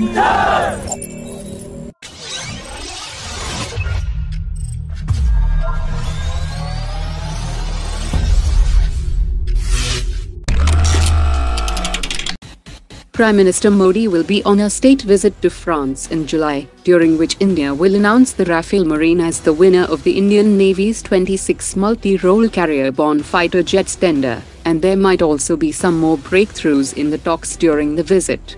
Yes! Prime Minister Modi will be on a state visit to France in July, during which India will announce the Rafale Marine as the winner of the Indian Navy's 26 multi-role carrier-borne fighter jets tender, and there might also be some more breakthroughs in the talks during the visit.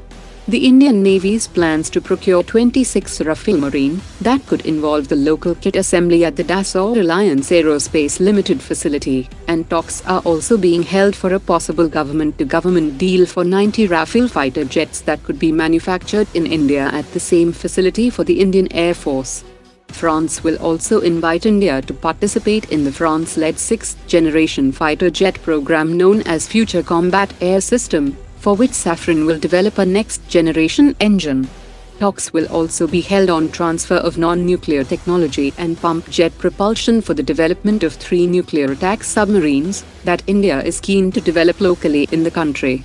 The Indian Navy's plans to procure 26 Rafale Marine, that could involve the local kit assembly at the Dassault Alliance Aerospace Limited facility, and talks are also being held for a possible government-to-government deal for 90 Rafale fighter jets that could be manufactured in India at the same facility for the Indian Air Force. France will also invite India to participate in the France-led 6th-generation fighter jet program known as Future Combat Air System, for which Safran will develop a next-generation engine. Talks will also be held on transfer of non-nuclear technology and pump jet propulsion for the development of 3 nuclear attack submarines that India is keen to develop locally in the country.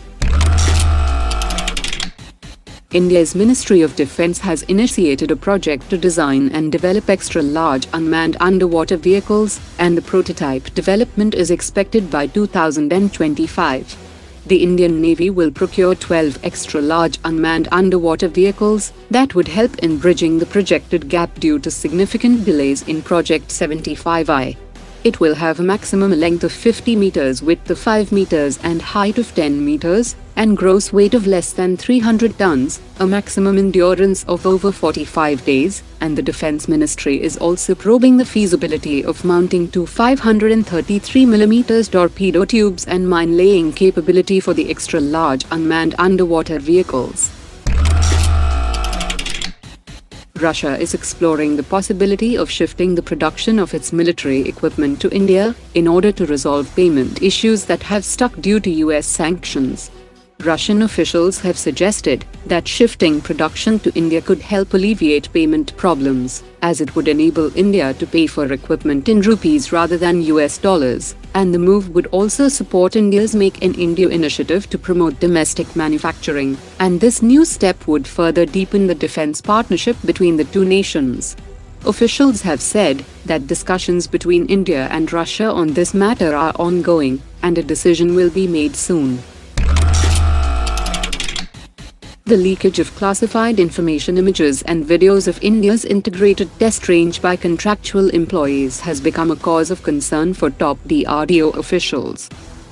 India's Ministry of Defence has initiated a project to design and develop extra-large unmanned underwater vehicles, and the prototype development is expected by 2025. The Indian Navy will procure 12 extra-large unmanned underwater vehicles that would help in bridging the projected gap due to significant delays in Project 75I. It will have a maximum length of 50 meters, width of 5 meters and height of 10 meters, and gross weight of less than 300 tons, a maximum endurance of over 45 days, and the Defence Ministry is also probing the feasibility of mounting 2 533mm torpedo tubes and mine-laying capability for the extra-large unmanned underwater vehicles. Russia is exploring the possibility of shifting the production of its military equipment to India, in order to resolve payment issues that have stuck due to US sanctions. Russian officials have suggested that shifting production to India could help alleviate payment problems, as it would enable India to pay for equipment in rupees rather than US dollars, and the move would also support India's Make in India initiative to promote domestic manufacturing, and this new step would further deepen the defense partnership between the two nations. Officials have said that discussions between India and Russia on this matter are ongoing, and a decision will be made soon. The leakage of classified information, images and videos of India's integrated test range by contractual employees has become a cause of concern for top DRDO officials.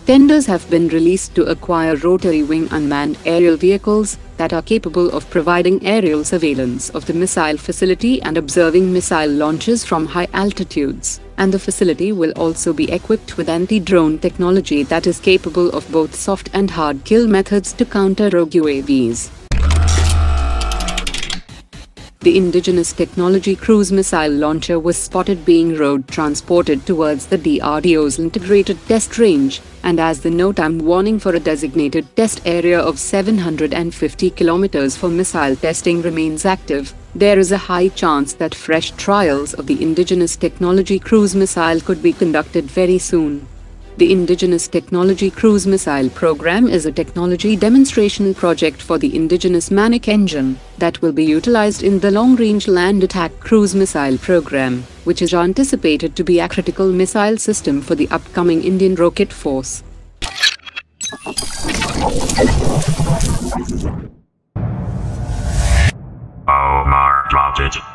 Tenders have been released to acquire rotary wing unmanned aerial vehicles that are capable of providing aerial surveillance of the missile facility and observing missile launches from high altitudes, and the facility will also be equipped with anti-drone technology that is capable of both soft and hard kill methods to counter rogue UAVs. The Indigenous Technology Cruise Missile launcher was spotted being road transported towards the DRDO's integrated test range, and as the NOTAM warning for a designated test area of 750 kilometers for missile testing remains active, there is a high chance that fresh trials of the Indigenous Technology Cruise Missile could be conducted very soon. The Indigenous Technology Cruise Missile program is a technology demonstration project for the Indigenous Manik engine that will be utilized in the Long Range Land Attack Cruise Missile program, which is anticipated to be a critical missile system for the upcoming Indian Rocket Force. Oh my God.